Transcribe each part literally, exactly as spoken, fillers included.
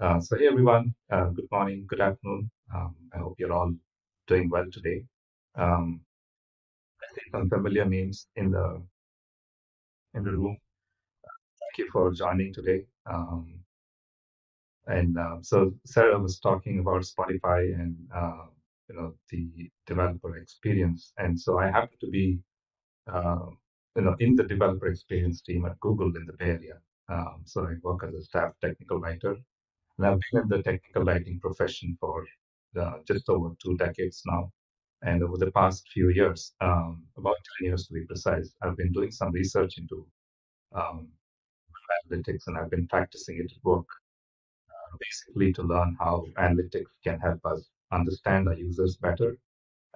Uh, so hey everyone, uh, good morning, good afternoon. Um, I hope you're all doing well today. Um, I see some familiar names in the in the room. Thank you for joining today. Um, and uh, so Sarah was talking about Spotify and uh, you know the developer experience, and so I happen to be uh, you know in the developer experience team at Google in the Bay Area. Um, so I work as a staff technical writer. And I've been in the technical writing profession for uh, just over two decades now. And over the past few years, um, about ten years to be precise, I've been doing some research into um, analytics, and I've been practicing it at work, uh, basically to learn how analytics can help us understand our users better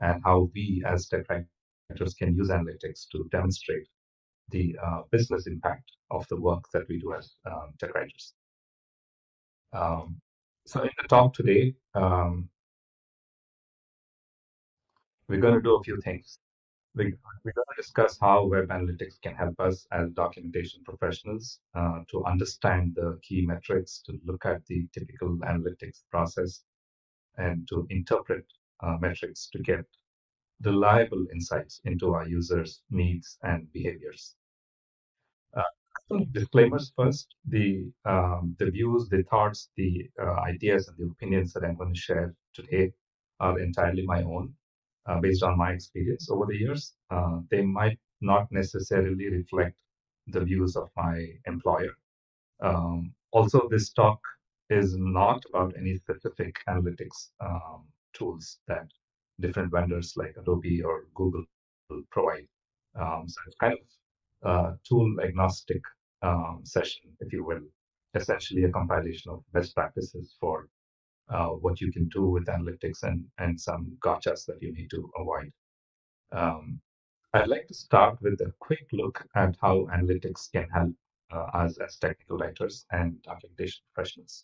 and how we as tech writers can use analytics to demonstrate the uh, business impact of the work that we do as um, tech writers. Um, so in the talk today, um, we're going to do a few things. We, we're going to discuss how web analytics can help us as documentation professionals uh, to understand the key metrics, to look at the typical analytics process, and to interpret uh, metrics to get reliable insights into our users' needs and behaviors. Uh, Some disclaimers first. The um, the views, the thoughts, the uh, ideas, and the opinions that I'm going to share today are entirely my own, uh, based on my experience over the years. Uh, they might not necessarily reflect the views of my employer. Um, also, this talk is not about any specific analytics um, tools that different vendors like Adobe or Google provide. Um, so it's kind of Uh, tool agnostic um, session, if you will, essentially a compilation of best practices for uh, what you can do with analytics and, and some gotchas that you need to avoid. Um, I'd like to start with a quick look at how analytics can help uh, us as technical writers and documentation professionals.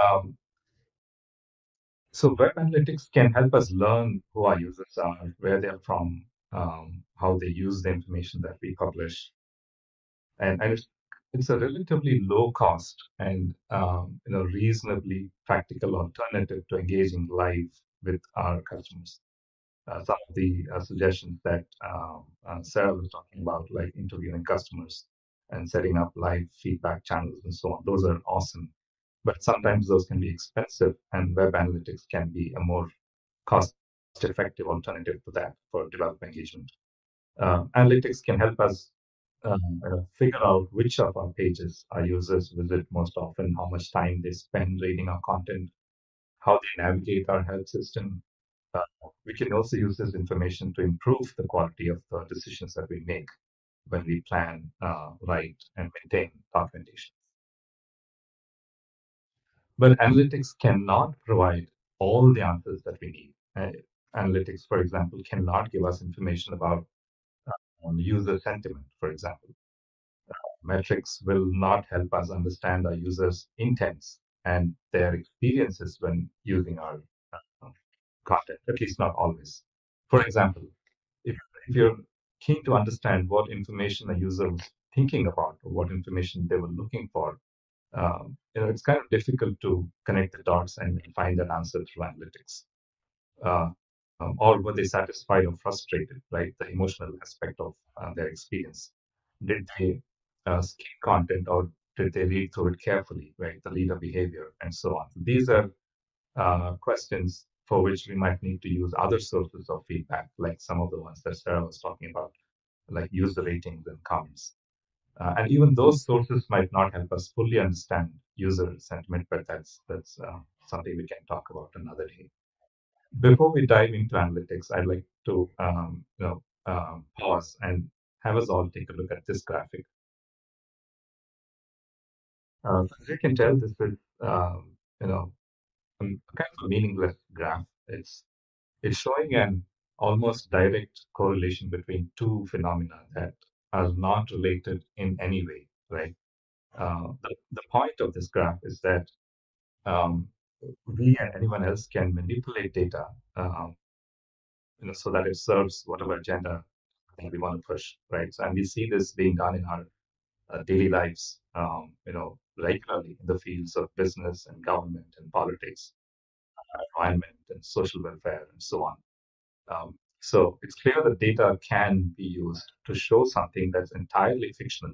Um, so web analytics can help us learn who our users are, where they're from, Um, how they use the information that we publish, and, and it's, it's a relatively low cost and um, you know reasonably practical alternative to engaging live with our customers. Uh, some of the uh, suggestions that um, uh, Sarah was talking about, like interviewing customers and setting up live feedback channels and so on, those are awesome. But sometimes those can be expensive, and web analytics can be a more cost effective alternative to that for developer engagement. Uh, analytics can help us uh, figure out which of our pages our users visit most often, how much time they spend reading our content, how they navigate our help system. Uh, we can also use this information to improve the quality of the decisions that we make when we plan, uh, write, and maintain documentation. But analytics cannot provide all the answers that we need. Uh, Analytics, for example, cannot give us information about um, user sentiment, for example. Uh, metrics will not help us understand our users' intents and their experiences when using our uh, content, at least not always. For example, if, if you're keen to understand what information a user was thinking about or what information they were looking for, um, you know, it's kind of difficult to connect the dots and find an answer through analytics. Uh, Um, or were they satisfied or frustrated, right? The emotional aspect of uh, their experience. Did they uh, skip content, or did they read through it carefully, right? The reader behavior and so on. So these are uh, questions for which we might need to use other sources of feedback, like some of the ones that Sarah was talking about, like user ratings and comments. Uh, and even those sources might not help us fully understand user sentiment, but that's, that's uh, something we can talk about another day. Before we dive into analytics, I'd like to um, you know, um, pause and have us all take a look at this graphic. Uh, as you can tell, this is um, you know a kind of a meaningless graph. It's it's showing an almost direct correlation between two phenomena that are not related in any way, right? Uh, the the point of this graph is that Um, we and anyone else can manipulate data um, you know, so that it serves whatever agenda that we want to push, right? So, and we see this being done in our uh, daily lives, um, you know, regularly in the fields of business and government and politics, uh, environment and social welfare and so on. Um, so it's clear that data can be used to show something that's entirely fictional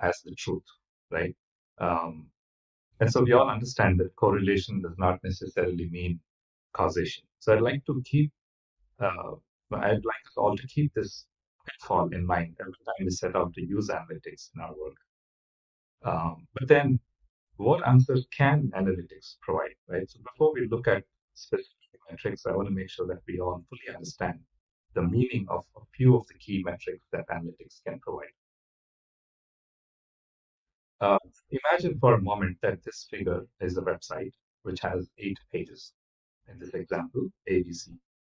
as the truth, right? Um, and so we all understand that correlation does not necessarily mean causation. So I'd like to keep, uh, I'd like us all to keep this pitfall in mind every time we set out to use analytics in our work. Um, but then what answers can analytics provide, right? So before we look at specific metrics, I want to make sure that we all fully understand the meaning of a few of the key metrics that analytics can provide. Uh, imagine for a moment that this figure is a website which has eight pages. In this example, A, B, C,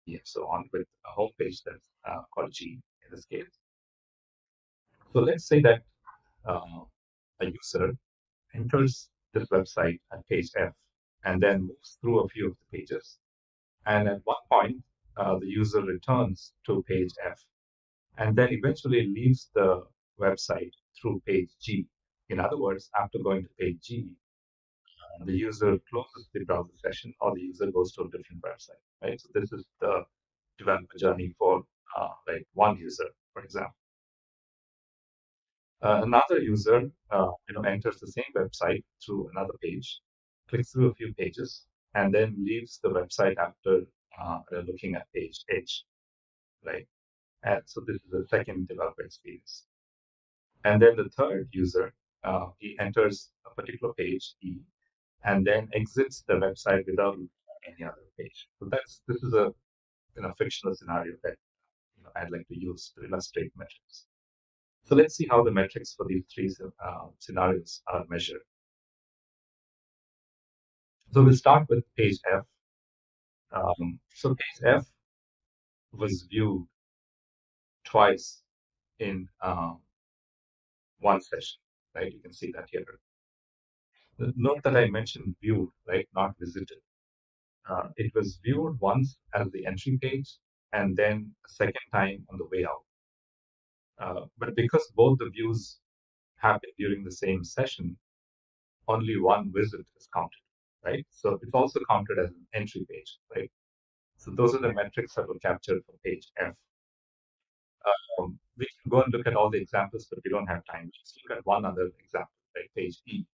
D, and so on, with a home page that's uh, called G in this case. So let's say that uh, a user enters this website at page F and then moves through a few of the pages. And at one point, uh, the user returns to page F and then eventually leaves the website through page G. In other words, after going to page G, the user closes the browser session or the user goes to a different website, right? So this is the developer journey for uh, like one user, for example. Uh, another user uh, you know, enters the same website through another page, clicks through a few pages, and then leaves the website after uh, looking at page H, right? And so this is the second developer experience. And then the third user, uh, he enters a particular page, E, and then exits the website without any other page. So that's this is a you know, fictional scenario that you know, I'd like to use to illustrate metrics. So let's see how the metrics for these three uh, scenarios are measured. So we'll start with page F. Um, so page F was viewed twice in uh, one session, right? You can see that here. Note that I mentioned viewed, right? Not visited. Uh, it was viewed once as the entry page and then a second time on the way out. Uh, but because both the views happened during the same session, only one visit is counted, right? So it's also counted as an entry page, right? So those are the metrics that were captured for page F. Um, we can go and look at all the examples, but we don't have time. Let's look at one other example, right? Page E.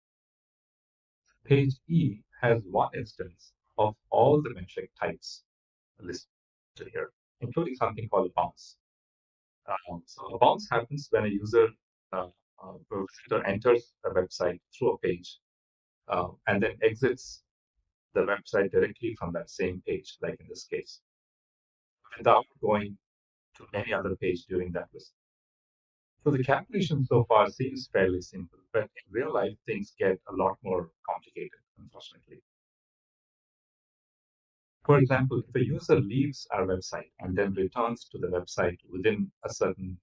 Page E has one instance of all the metric types listed here, including something called a bounce. Um, so a bounce happens when a user uh, uh, visitor enters a website through a page uh, and then exits the website directly from that same page, like in this case, without going to any other page during that visit. So the calculation so far seems fairly simple, but in real life, things get a lot more complicated, unfortunately. For example, if a user leaves our website and then returns to the website within a certain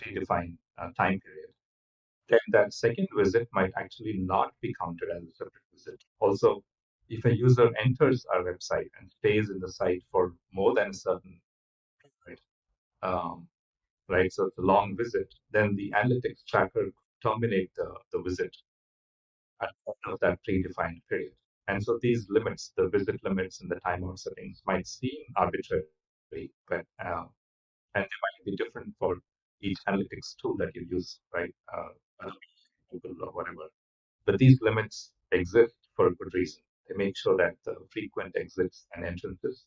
predefined uh, time period, then that second visit might actually not be counted as a separate visit. Also, if a user enters our website and stays in the site for more than a certain period, um, right, so it's a long visit, then the analytics tracker could terminate the, the visit at the end of that predefined period. And so these limits, the visit limits and the timeout settings, might seem arbitrary, but uh, and they might be different for each analytics tool that you use, right? Uh, Google or whatever. But these limits exist for a good reason. They make sure that the frequent exits and entrances,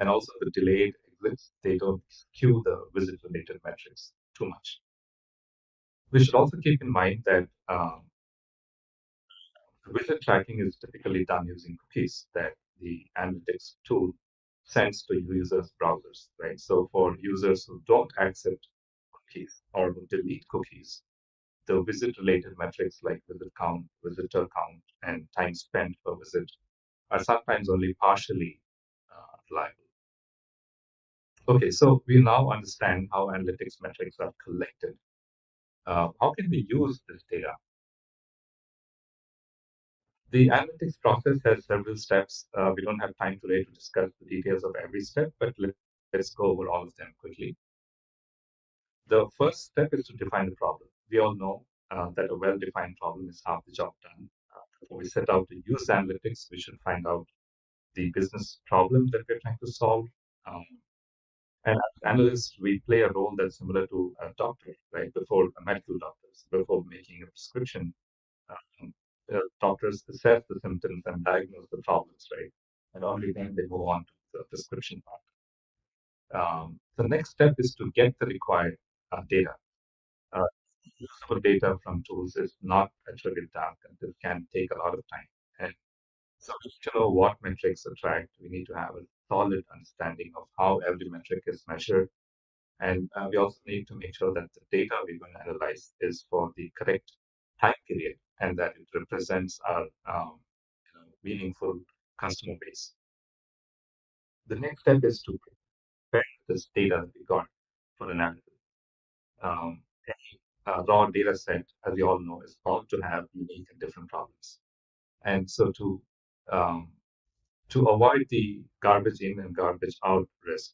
and also the delayed exits, they don't skew the visit-related metrics too much. We should also keep in mind that um, visit tracking is typically done using cookies that the analytics tool sends to users' browsers, right? So for users who don't accept cookies or who delete cookies, the visit-related metrics like visit count, visitor count, and time spent per visit are sometimes only partially uh, reliable. Okay, so we now understand how analytics metrics are collected. Uh, how can we use this data? The analytics process has several steps. Uh, we don't have time today to discuss the details of every step, but let's go over all of them quickly. The first step is to define the problem. We all know uh, that a well-defined problem is half the job done. Uh, before we set out to use analytics, we should find out the business problem that we're trying to solve. Um, and as analysts, we play a role that's similar to a doctor, right? Before a medical doctor, before making a prescription, um, uh, doctors assess the symptoms and diagnose the problems, right? And only then they move on to the prescription part. Um, the next step is to get the required uh, data. Uh, useful data from tools is not a trivial task, and this can take a lot of time. And so to know what metrics are tracked, we need to have a solid understanding of how every metric is measured. And uh, we also need to make sure that the data we're going to analyze is for the correct time period and that it represents our um, you know, meaningful customer base. The next step is to prepare this data that we got for analysis. Um, a raw data set, as you all know, is bound to have unique and different problems. And so to um, to avoid the garbage in and garbage out risk,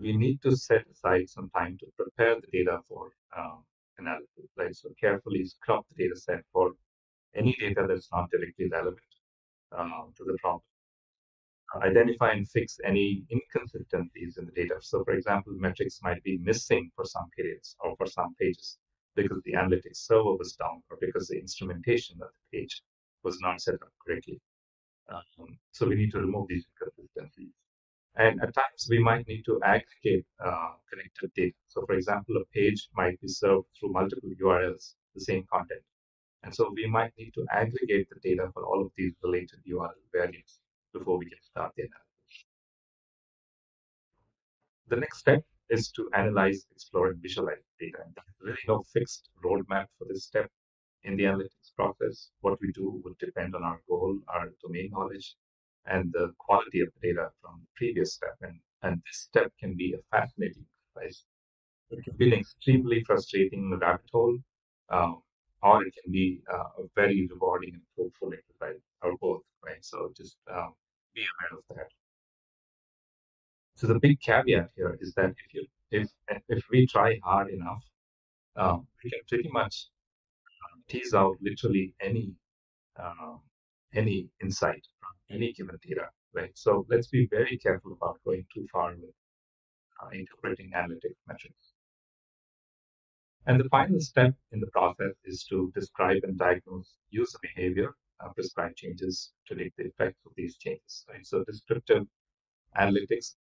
we need to set aside some time to prepare the data for um, analysis, right? So carefully scrub the data set for any data that's not directly relevant uh, to the problem. Identify and fix any inconsistencies in the data. So, for example, metrics might be missing for some periods or for some pages because the analytics server was down or because the instrumentation of the page was not set up correctly. Um, so we need to remove these inconsistencies. And at times, we might need to aggregate uh, connected data. So, for example, a page might be served through multiple U R Ls, the same content. And so we might need to aggregate the data for all of these related U R L values before we can start the analysis. The next step is to analyze, explore, and visualize data. And there's really no fixed roadmap for this step in the analytics process. What we do would depend on our goal, our domain knowledge, and the quality of the data from the previous step. And, and this step can be a fascinating exercise. It can be an extremely frustrating rabbit hole, um, or it can be uh, a very rewarding and fruitful exercise, or both, right? So just um, be aware of that. So the big caveat here is that if you, if if we try hard enough, um, we can pretty much tease out literally any uh, any insight from any given data, right? So let's be very careful about going too far with uh, interpreting analytic metrics. And the final step in the process is to describe and diagnose user behavior, uh, prescribe changes, predict the effects of these changes, right? So descriptive analytics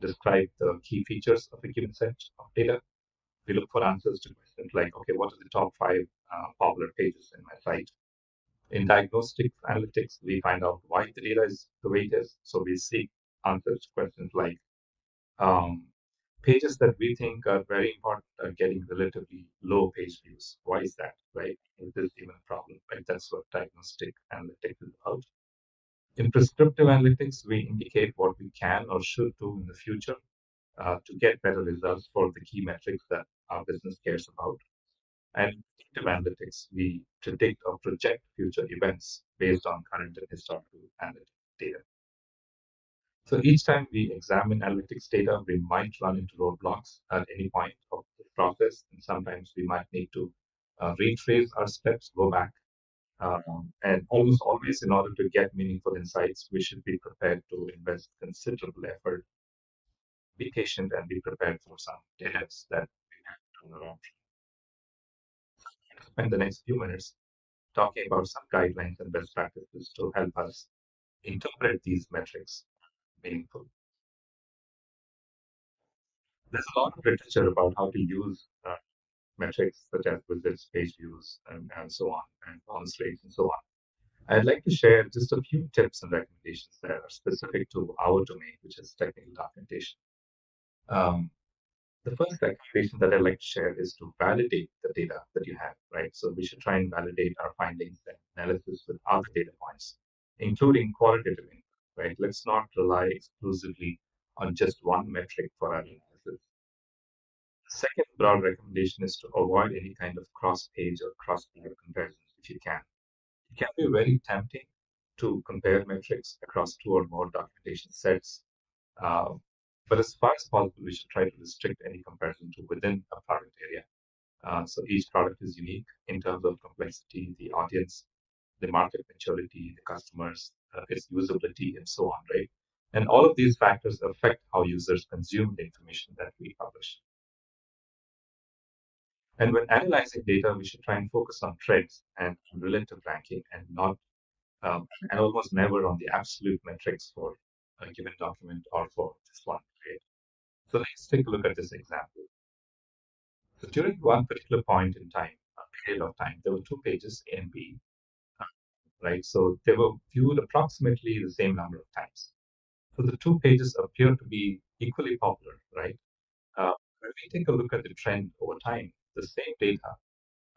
describe the key features of a given set of data. We look for answers to questions like, okay, what are the top five uh, popular pages in my site? In diagnostic analytics, we find out why the data is the way it is. So we seek answers to questions like, um, pages that we think are very important are getting relatively low page views. Why is that, right? Is this even a problem, right? That's what diagnostic analytics is about. In prescriptive analytics, we indicate what we can or should do in the future uh, to get better results for the key metrics that our business cares about. And in analytics, we predict or project future events based on current and historical analytic data. So each time we examine analytics data, we might run into roadblocks at any point of the process, and sometimes we might need to uh, retrace our steps, go back, um, and almost always in order to get meaningful insights, we should be prepared to invest considerable effort, be patient, and be prepared for some delays that we have to turn around. So I'm going to spend the next few minutes talking about some guidelines and best practices to help us interpret these metrics meaningful. There's a lot of literature about how to use uh, metrics such as visits, page views, and, and so on, and bounce rates, and so on. I'd like to share just a few tips and recommendations that are specific to our domain, which is technical documentation. Um, the first recommendation that I'd like to share is to validate the data that you have, right? So we should try and validate our findings and analysis with other data points, including qualitative input. Right? Let's not rely exclusively on just one metric for our analysis. The second broad recommendation is to avoid any kind of cross-page or cross-page comparisons if you can. It can be very tempting to compare metrics across two or more documentation sets, uh, but as far as possible, we should try to restrict any comparison to within a product area. Uh, so each product is unique in terms of complexity, the audience, the market maturity, the customers, uh, its usability, and so on, right? And all of these factors affect how users consume the information that we publish. And when analyzing data, we should try and focus on trends and relative ranking and not, um, and almost never on the absolute metrics for a given document or for this one, right? So let's take a look at this example. So during one particular point in time, a period of time, there were two pages A and B, right? So they were viewed approximately the same number of times. So the two pages appear to be equally popular, right? Uh, when we take a look at the trend over time, the same data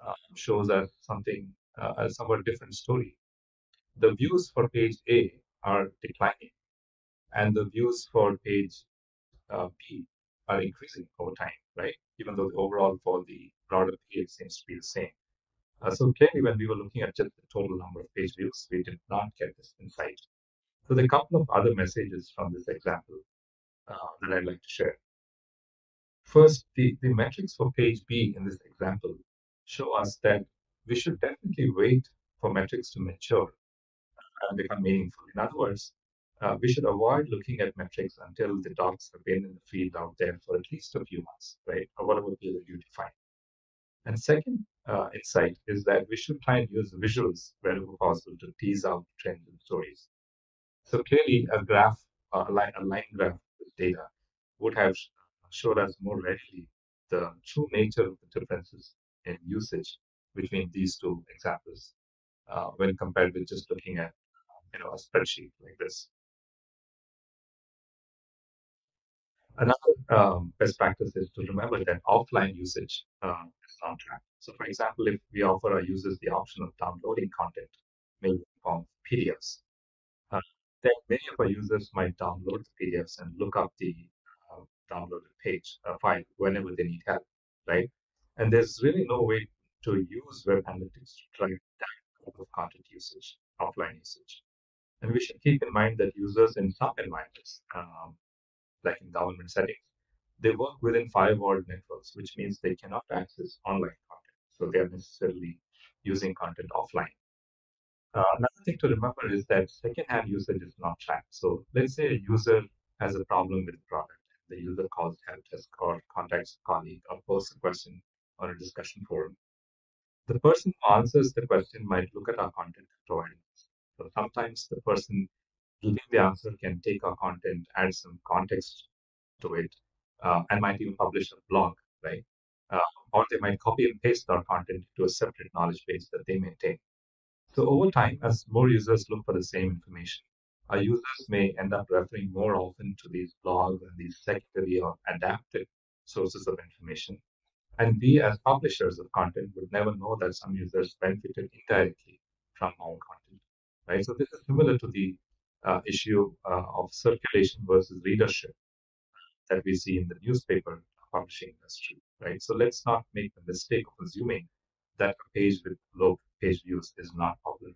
uh, shows us something, uh, a somewhat different story. The views for page A are declining, and the views for page uh, B are increasing over time, right? Even though the overall for the broader period seems to be the same. Uh, so clearly, when we were looking at just the total number of page views, we did not get this insight. So there are a couple of other messages from this example uh, that I'd like to share. First, the, the metrics for page B in this example show us that we should definitely wait for metrics to mature and become meaningful. In other words, uh, we should avoid looking at metrics until the docs have been in the field out there for at least a few months, right? Or whatever period you define. And second uh, insight is that we should try and use visuals wherever possible to tease out trends and stories. So clearly, a graph, uh, a, line, a line graph with data would have showed us more readily the true nature of the differences in usage between these two examples uh, when compared with just looking at you know, a spreadsheet like this. Another um, best practice is to remember that offline usage uh, is not tracked. So for example, if we offer our users the option of downloading content, maybe from P D Fs, uh, then many of our users might download the P D Fs and look up the uh, downloaded page uh, file whenever they need help, right? And there's really no way to use web analytics to track that type of content usage, offline usage. And we should keep in mind that users in some environments, um, like in government settings, they work within firewalled networks, which means they cannot access online content. So they are necessarily using content offline. Uh, another thing to remember is that secondhand usage is not tracked. So let's say a user has a problem with a product. The user calls help desk or contacts a colleague or posts a question on a discussion forum. The person who answers the question might look at our content provided. So sometimes the person giving the answer can take our content, add some context to it, uh, and might even publish a blog, right? Uh, or they might copy and paste our content to a separate knowledge base that they maintain. So over time, as more users look for the same information, our users may end up referring more often to these blogs and these secondary or adapted sources of information. And we, as publishers of content, would never know that some users benefited indirectly from our content, right? So this is similar to the Uh, issue uh, of circulation versus readership that we see in the newspaper publishing industry, right? So let's not make the mistake of assuming that a page with low page views is not popular.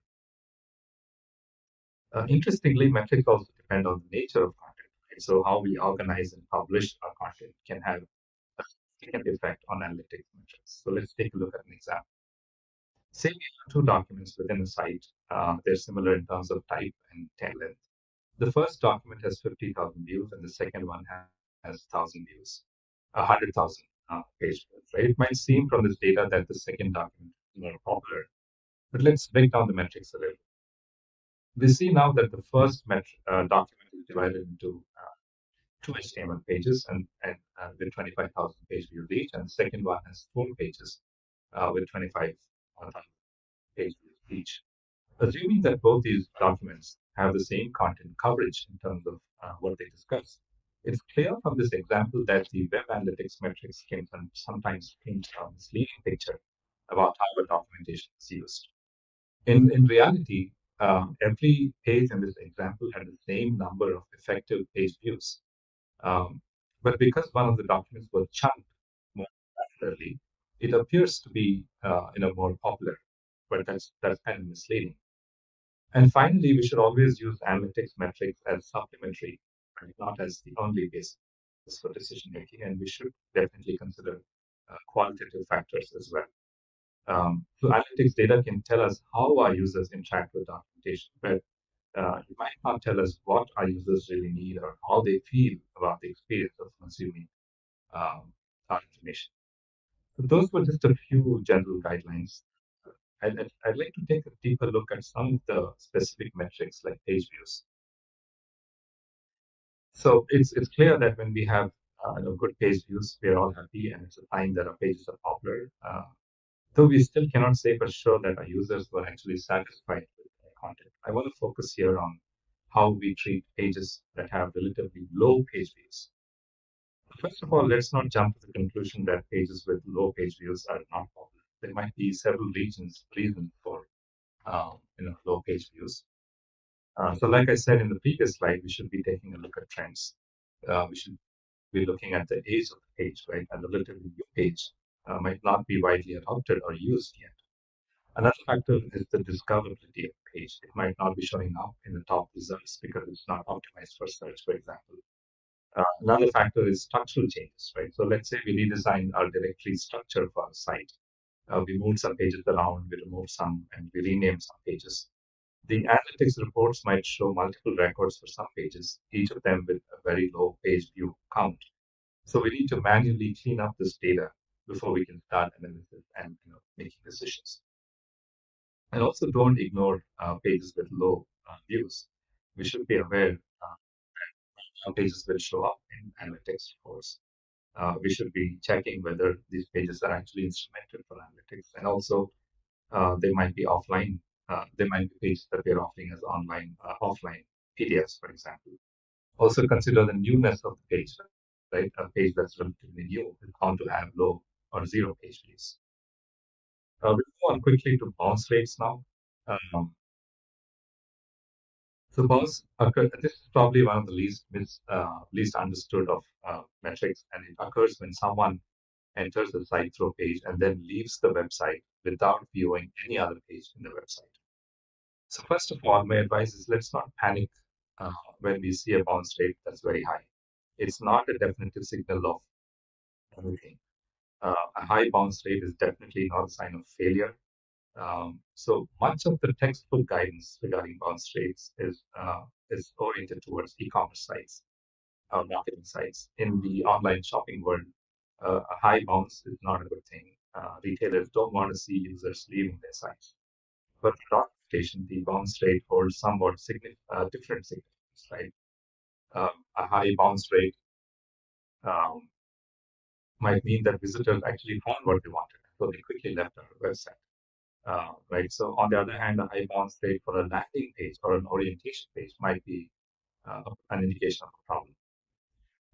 Uh, interestingly, metrics also depend on the nature of content, right? So how we organize and publish our content can have a significant effect on analytics metrics. So let's take a look at an example. Say we have two documents within a site. Uh, they're similar in terms of type and tag length. The first document has fifty thousand views, and the second one has one thousand views, one hundred thousand uh, page views. Right? It might seem from this data that the second document is more popular, but let's break down the metrics a little. We see now that the first metric, uh, document is divided into uh, two H T M L pages and, and uh, with twenty-five thousand page views each, and the second one has four pages uh, with twenty-five thousand. Page views each. Assuming that both these documents have the same content coverage in terms of uh, what they discuss, it's clear from this example that the web analytics metrics can sometimes paint a misleading picture about how the documentation is used. In, in reality, uh, every page in this example had the same number of effective page views. Um, but because one of the documents was chunked more accurately, it appears to be uh, you know, more popular, but that's, that's kind of misleading. And finally, we should always use analytics metrics as supplementary, right? Not as the only basis for decision making. And we should definitely consider uh, qualitative factors as well. Um, so analytics data can tell us how our users interact with documentation, but uh, it might not tell us what our users really need or how they feel about the experience of consuming um, our information. So those were just a few general guidelines. I'd, I'd like to take a deeper look at some of the specific metrics like page views. So it's, it's clear that when we have uh, you know, good page views, we are all happy, and it's a sign that our pages are popular. Uh, though we still cannot say for sure that our users were actually satisfied with their content. I want to focus here on how we treat pages that have relatively low page views. First of all, let's not jump to the conclusion that pages with low page views are not popular. There might be several reasons reasons for um, you know, low page views. Uh, so, like I said in the previous slide, we should be taking a look at trends. Uh, we should be looking at the age of the page, right? A relatively new page uh, might not be widely adopted or used yet. Another factor is the discoverability of the page. It might not be showing up in the top results because it's not optimized for search, for example. Uh, another factor is structural changes, right? So, let's say we redesigned our directory structure for our site. Uh, we moved some pages around, we removed some, and we renamed some pages. The analytics reports might show multiple records for some pages, each of them with a very low page view count. So we need to manually clean up this data before we can start analysis and you know, making decisions. And also don't ignore uh, pages with low uh, views. We should be aware uh, that pages will show up in analytics reports. Uh, we should be checking whether these pages are actually instrumented for analytics, and also uh, they might be offline. Uh, there might be pages that we are offering as online, uh, offline P D Fs, for example. Also consider the newness of the page, right? A page that's relatively new is bound to have low or zero page views. Uh, we'll move on quickly to bounce rates now. Um, so bounce, occur, this is probably one of the least mis, uh, least understood of uh, metrics, and it occurs when someone enters the site through a page and then leaves the website without viewing any other page in the website. So first of all, my advice is let's not panic uh, when we see a bounce rate that's very high. It's not a definitive signal of anything. Uh, a high bounce rate is definitely not a sign of failure. Um, so much of the textbook guidance regarding bounce rates is, uh, is oriented towards e-commerce sites, uh, marketing sites. In the online shopping world, Uh, a high bounce is not a good thing. Uh, retailers don't want to see users leaving their sites. But for documentation, the bounce rate holds somewhat significant, uh, different significance, right? Uh, a high bounce rate um, might mean that visitors actually found what they wanted, so they quickly left our website, uh, right? So on the other hand, a high bounce rate for a landing page or an orientation page might be uh, an indication of a problem.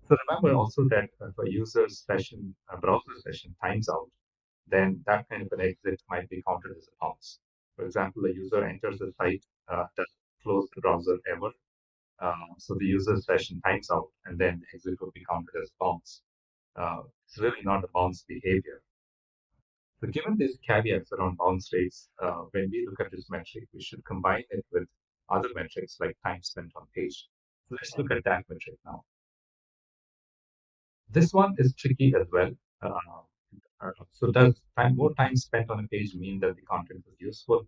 So remember also that if a user's session, a browser session times out, then that kind of an exit might be counted as a bounce. For example, a user enters the site, uh, doesn't close the browser ever. Uh, so the user's session times out, and then the exit would be counted as a bounce. Uh, it's really not a bounce behavior. So given these caveats around bounce rates, uh, when we look at this metric, we should combine it with other metrics like time spent on page. So let's look at that metric now. This one is tricky as well. Uh, so does time, more time spent on a page mean that the content was useful,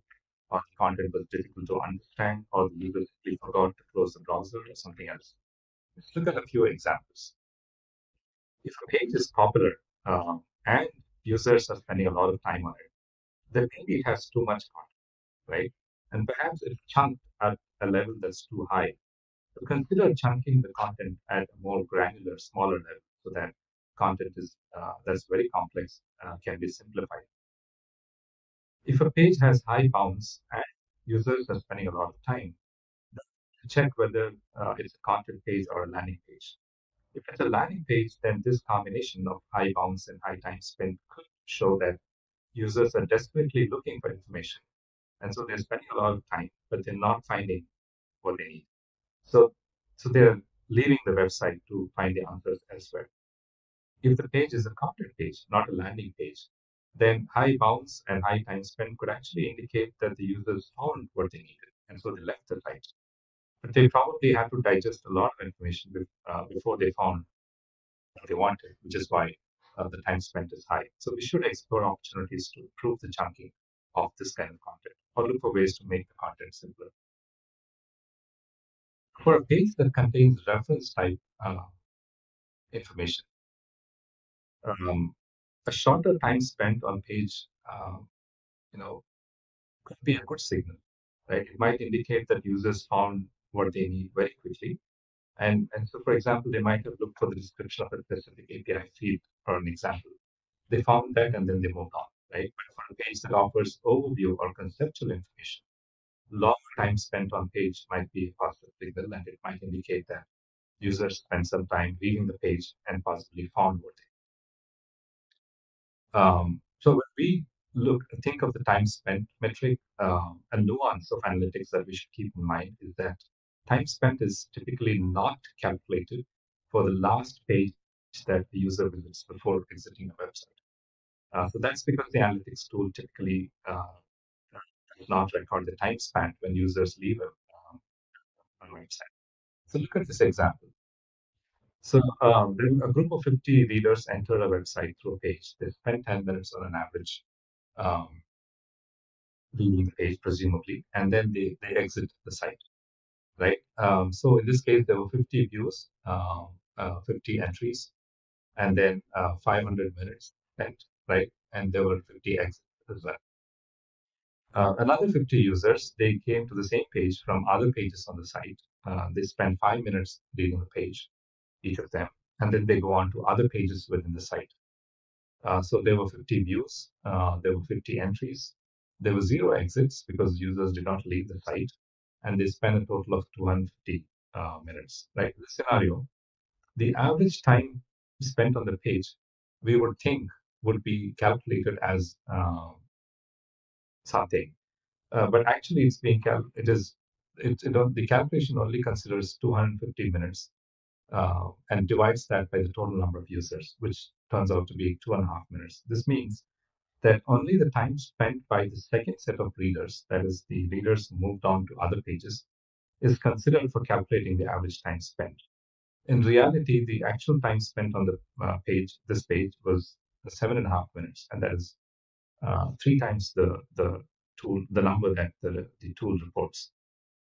or the content was difficult to understand, or the user simply forgot to close the browser or something else? Let's look at a few examples. If a page is popular uh, and users are spending a lot of time on it, then maybe it has too much content, right? And perhaps it's chunked at a level that's too high. So consider chunking the content at a more granular, smaller level, so that content is uh, that's very complex uh, can be simplified. If a page has high bounce and users are spending a lot of time, check whether uh, it's a content page or a landing page. If it's a landing page, then this combination of high bounce and high time spent could show that users are desperately looking for information, and so they're spending a lot of time, but they're not finding what they need. So, so they're leaving the website to find the answers elsewhere. If the page is a content page, not a landing page, then high bounce and high time spent could actually indicate that the users found what they needed, and so they left the site. But they probably had to digest a lot of information with, uh, before they found what they wanted, which is why uh, the time spent is high. So we should explore opportunities to improve the chunking of this kind of content, or look for ways to make the content simpler. For a page that contains reference type uh, information, um, a shorter time spent on page, uh, you know, could be a good signal, right? It might indicate that users found what they need very quickly. And, and so, for example, they might have looked for the description of a specific A P I field for an example. They found that and then they moved on, right? But for a page that offers overview or conceptual information, long time spent on page might be a positive signal, and it might indicate that users spent some time reading the page and possibly found what they. Um, so when we look, think of the time spent metric, uh, a nuance of analytics that we should keep in mind is that time spent is typically not calculated for the last page that the user visits before exiting a website. Uh, so that's because the analytics tool typically uh, does not record the time spent when users leave a, um, a website. So look at this example. So um, a group of fifty readers entered a website through a page. They spent ten minutes on an average um, reading the page, presumably, and then they, they exit the site. Right. Um, so in this case, there were fifty views, uh, uh, fifty entries, and then uh, five hundred minutes spent, right? And there were fifty exits as well. Uh, another fifty users, they came to the same page from other pages on the site. Uh, they spent five minutes reading the page, each of them, and then they go on to other pages within the site. Uh, so there were fifty views, uh, there were fifty entries, there were zero exits because users did not leave the site, and they spend a total of two hundred fifty uh, minutes. Right? In this scenario, the average time spent on the page, we would think would be calculated as uh, something, uh, but actually it's being cal it is it, it the calculation only considers two hundred fifty minutes uh, and divides that by the total number of users, which turns out to be two and a half minutes. This means that only the time spent by the second set of readers, that is, the readers who moved on to other pages, is considered for calculating the average time spent. In reality, the actual time spent on the uh, page, this page, was seven and a half minutes, and that is uh, three times the the tool, the number that the the tool reports.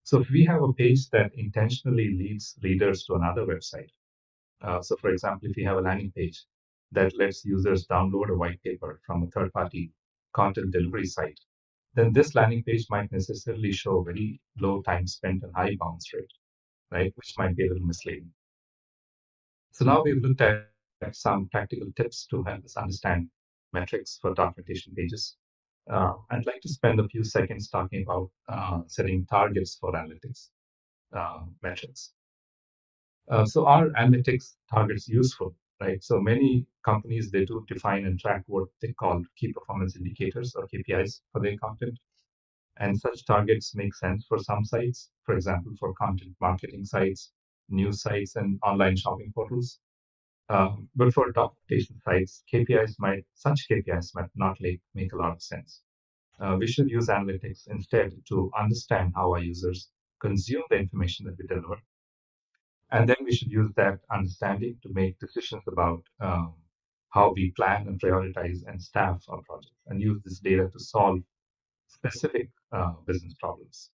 So, if we have a page that intentionally leads readers to another website, uh, so for example, if you have a landing page that lets users download a white paper from a third-party content delivery site, then this landing page might necessarily show very low time spent and high bounce rate, right? Which might be a little misleading. So now we've looked at some practical tips to help us understand metrics for documentation pages. Uh, I'd like to spend a few seconds talking about uh, setting targets for analytics uh, metrics. Uh, so are analytics targets useful? Right, so many companies, they do define and track what they call key performance indicators or K P Is for their content, and such targets make sense for some sites, for example, for content marketing sites, news sites, and online shopping portals. Um, but for documentation sites, K P Is might such K P Is might not make, make a lot of sense. Uh, we should use analytics instead to understand how our users consume the information that we deliver. And then we should use that understanding to make decisions about um, how we plan and prioritize and staff our projects, and use this data to solve specific uh, business problems.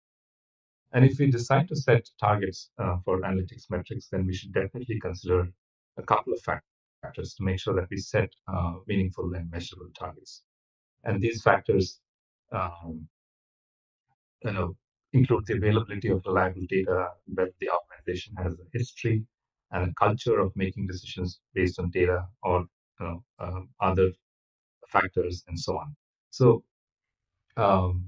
And if we decide to set targets uh, for analytics metrics, then we should definitely consider a couple of factors to make sure that we set uh, meaningful and measurable targets. And these factors um, you know, include the availability of reliable data, whether the organization has a history and a culture of making decisions based on data, or you know, uh, other factors, and so on. So um,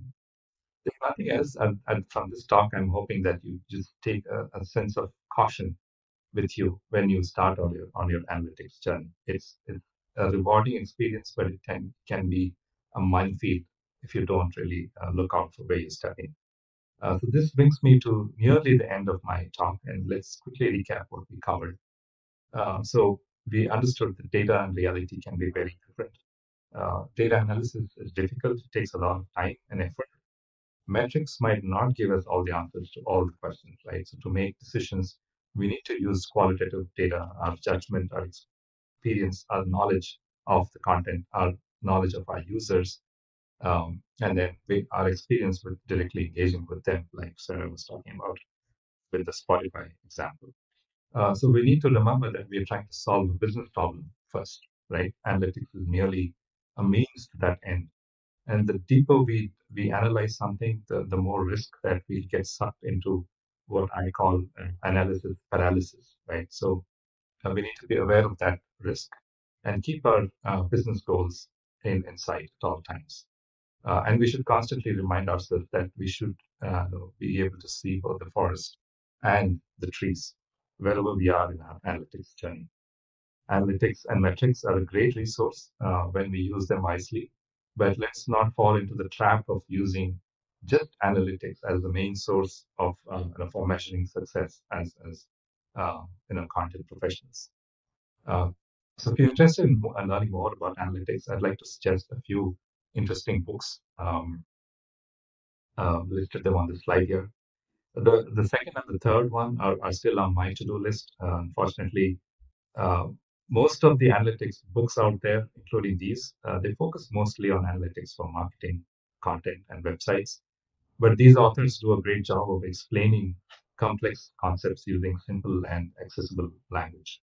if nothing else, I'd, I'd, from this talk, I'm hoping that you just take a, a sense of caution with you when you start on your, on your analytics journey. It's, it's a rewarding experience, but it can, can be a minefield if you don't really uh, look out for where you're stepping. Uh, so this brings me to nearly the end of my talk, and let's quickly recap what we covered. Uh, so we understood that data and reality can be very different. Uh, data analysis is difficult, it takes a lot of time and effort. Metrics might not give us all the answers to all the questions, right? So to make decisions, we need to use qualitative data, our judgment, our experience, our knowledge of the content, our knowledge of our users, um, and then we, our experience with directly engaging with them, like Sarah was talking about with the Spotify example. Uh, so we need to remember that we are trying to solve a business problem first, right? Analytics is merely a means to that end. And the deeper we we analyze something, the, the more risk that we get sucked into what I call analysis paralysis, right? So uh, we need to be aware of that risk and keep our uh, business goals in, in sight at all times. Uh, and we should constantly remind ourselves that we should uh, be able to see both the forest and the trees wherever we are in our analytics journey. Analytics and metrics are a great resource uh, when we use them wisely, but let's not fall into the trap of using just analytics as the main source of uh, you know, for measuring success as, as uh, you know, content professionals. Uh, so if you're interested in learning more about analytics, I'd like to suggest a few interesting books. Um, uh, listed them on the slide here. The, the second and the third one are, are still on my to-do list. Uh, unfortunately, uh, most of the analytics books out there, including these, uh, they focus mostly on analytics for marketing, content, and websites. But these authors do a great job of explaining complex concepts using simple and accessible language.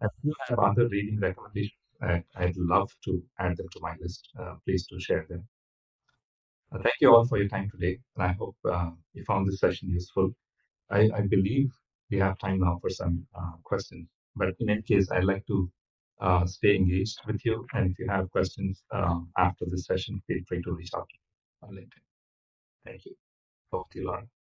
If you have other reading recommendations, I, I'd love to add them to my list. Uh, please do share them. Uh, thank you all for your time today, and I hope uh, you found this session useful. I, I believe we have time now for some uh, questions. But in any case, I'd like to uh, stay engaged with you. And if you have questions um, after this session, feel free to reach out on LinkedIn. Thank you. Over to you, Laura.